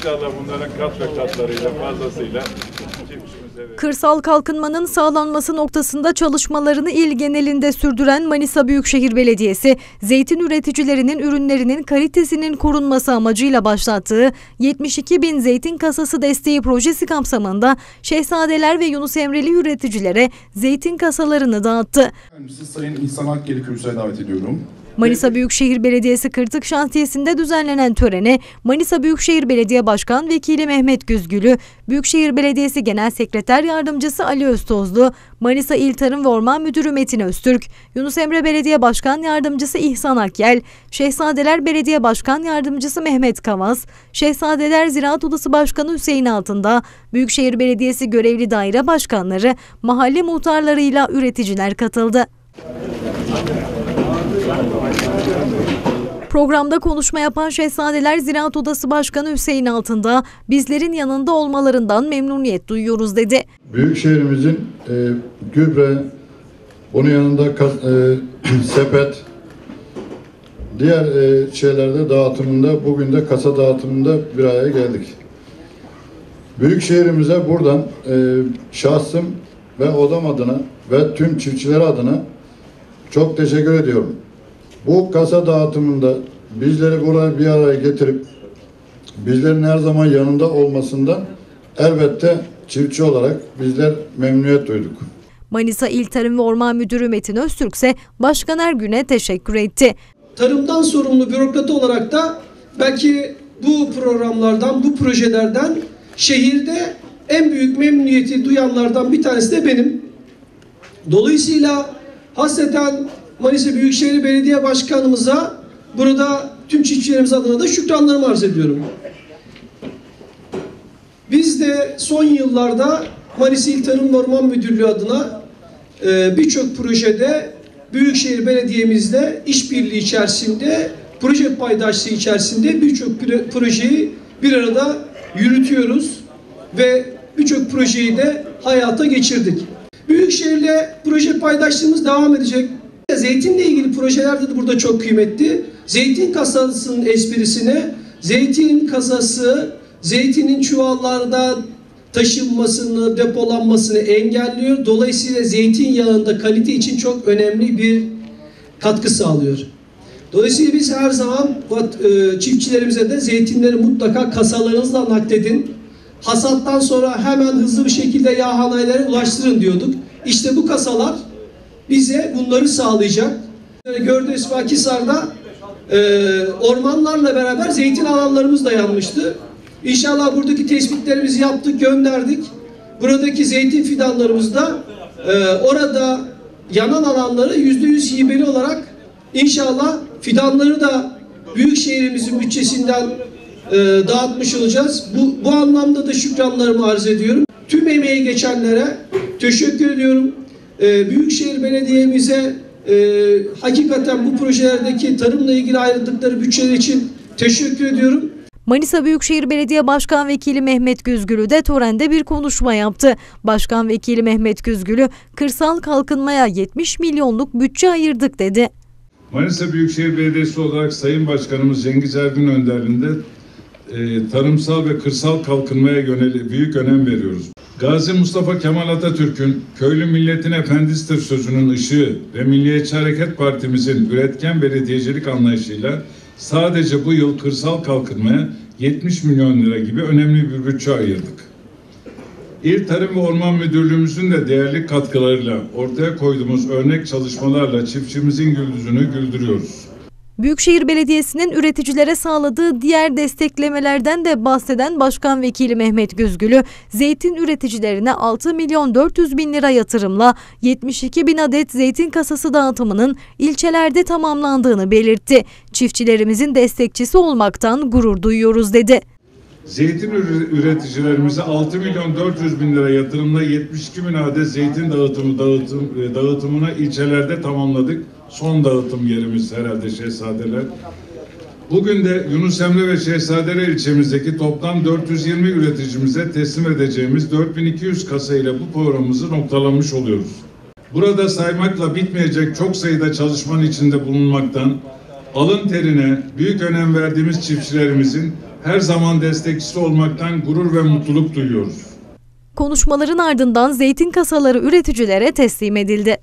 İnşallah bunların kat ve katlarıyla fazlasıyla. Kırsal kalkınmanın sağlanması noktasında çalışmalarını il genelinde sürdüren Manisa Büyükşehir Belediyesi, zeytin üreticilerinin ürünlerinin kalitesinin korunması amacıyla başlattığı 72 bin zeytin kasası desteği projesi kapsamında Şehzadeler ve Yunus Emreli üreticilere zeytin kasalarını dağıttı. Siz Sayın İhsan Akyel'i kürsüye davet ediyorum. Manisa Büyükşehir Belediyesi Kırtık Şantiyesi'nde düzenlenen törene Manisa Büyükşehir Belediye Başkan Vekili Mehmet Gözgülü, Büyükşehir Belediyesi Genel Sekreter Yardımcısı Ali Öztozlu, Manisa İl Tarım ve Orman Müdürü Metin Öztürk, Yunus Emre Belediye Başkan Yardımcısı İhsan Akyel, Şehzadeler Belediye Başkan Yardımcısı Mehmet Kavas, Şehzadeler Ziraat Odası Başkanı Hüseyin Altında, Büyükşehir Belediyesi görevli daire başkanları, mahalle muhtarlarıyla üreticiler katıldı. Programda konuşma yapan Şehzadeler Ziraat Odası Başkanı Hüseyin Altında, bizlerin yanında olmalarından memnuniyet duyuyoruz dedi. Büyükşehirimizin gübre, bunun yanında sepet, diğer şeylerde dağıtımında, bugün de kasa dağıtımında bir araya geldik. Büyükşehirimize buradan şahsım ve odam adına ve tüm çiftçiler adına çok teşekkür ediyorum. Bu kasa dağıtımında bizleri buraya bir araya getirip bizlerin her zaman yanında olmasından elbette çiftçi olarak bizler memnuniyet duyduk. Manisa İl Tarım ve Orman Müdürü Metin Öztürk ise Başkan Ergün'e teşekkür etti. Tarımdan sorumlu bürokrat olarak da belki bu programlardan, bu projelerden şehirde en büyük memnuniyeti duyanlardan bir tanesi de benim. Dolayısıyla hasreten Manisa Büyükşehir Belediye Başkanımıza, burada tüm çiftçilerimiz adına da şükranlarımı arz ediyorum. Biz de son yıllarda Manisa İl Tarım ve Orman Müdürlüğü adına birçok projede Büyükşehir Belediye'mizle işbirliği içerisinde, proje paydaşlığı içerisinde birçok projeyi bir arada yürütüyoruz ve birçok projeyi de hayata geçirdik. Büyükşehir'le proje paydaşlığımız devam edecek. Zeytinle ilgili projeler de burada çok kıymetli. Zeytin kasasının esprisine, zeytin kasası, zeytinin çuvallarda taşınmasını, depolanmasını engelliyor. Dolayısıyla zeytinyağında kalite için çok önemli bir katkı sağlıyor. Dolayısıyla biz her zaman çiftçilerimize de zeytinleri mutlaka kasalarınızla nakledin. Hasattan sonra hemen hızlı bir şekilde yağhanelere ulaştırın diyorduk. İşte bu kasalar bize bunları sağlayacak. Gördüğünüz Fakisar'da ormanlarla beraber zeytin alanlarımız da yanmıştı. İnşallah buradaki tespitlerimizi yaptık, gönderdik. Buradaki zeytin fidanlarımızda orada yanan alanları %100 hibeli olarak inşallah fidanları da büyük şehrimizin bütçesinden dağıtmış olacağız. Bu anlamda da şükranlarımı arz ediyorum. Tüm emeği geçenlere teşekkür ediyorum. Büyükşehir Belediye'mize hakikaten bu projelerdeki tarımla ilgili ayrıldıkları bütçeler için teşekkür ediyorum. Manisa Büyükşehir Belediye Başkan Vekili Mehmet Gözgülü de törende bir konuşma yaptı. Başkan Vekili Mehmet Gözgülü, kırsal kalkınmaya 70 milyonluk bütçe ayırdık dedi. Manisa Büyükşehir Belediyesi olarak Sayın Başkanımız Cengiz Ergün önderliğinde tarımsal ve kırsal kalkınmaya yönelik büyük önem veriyoruz. Gazi Mustafa Kemal Atatürk'ün "Köylü milletin efendisidir" sözünün ışığı ve Milliyetçi Hareket Partimizin üretken belediyecilik anlayışıyla sadece bu yıl kırsal kalkınmaya 70 milyon lira gibi önemli bir bütçe ayırdık. İl Tarım ve Orman Müdürlüğümüzün de değerli katkılarıyla ortaya koyduğumuz örnek çalışmalarla çiftçimizin güldüzünü güldürüyoruz. Büyükşehir Belediyesi'nin üreticilere sağladığı diğer desteklemelerden de bahseden Başkan Vekili Mehmet Gözgülü, zeytin üreticilerine 6.400.000 lira yatırımla 72.000 adet zeytin kasası dağıtımının ilçelerde tamamlandığını belirtti. Çiftçilerimizin destekçisi olmaktan gurur duyuyoruz dedi. Zeytin üreticilerimize 6.400.000 lira yatırımla 72.000 adet zeytin dağıtımını ilçelerde tamamladık. Son dağıtım yerimiz herhalde Şehzadeler. Bugün de Yunus Emre ve Şehzadeler ilçemizdeki toplam 420 üreticimize teslim edeceğimiz 4.200 kasa ile bu programımızı noktalamış oluyoruz. Burada saymakla bitmeyecek çok sayıda çalışmanın içinde bulunmaktan, alın terine büyük önem verdiğimiz çiftçilerimizin her zaman destekçisi olmaktan gurur ve mutluluk duyuyoruz. Konuşmaların ardından zeytin kasaları üreticilere teslim edildi.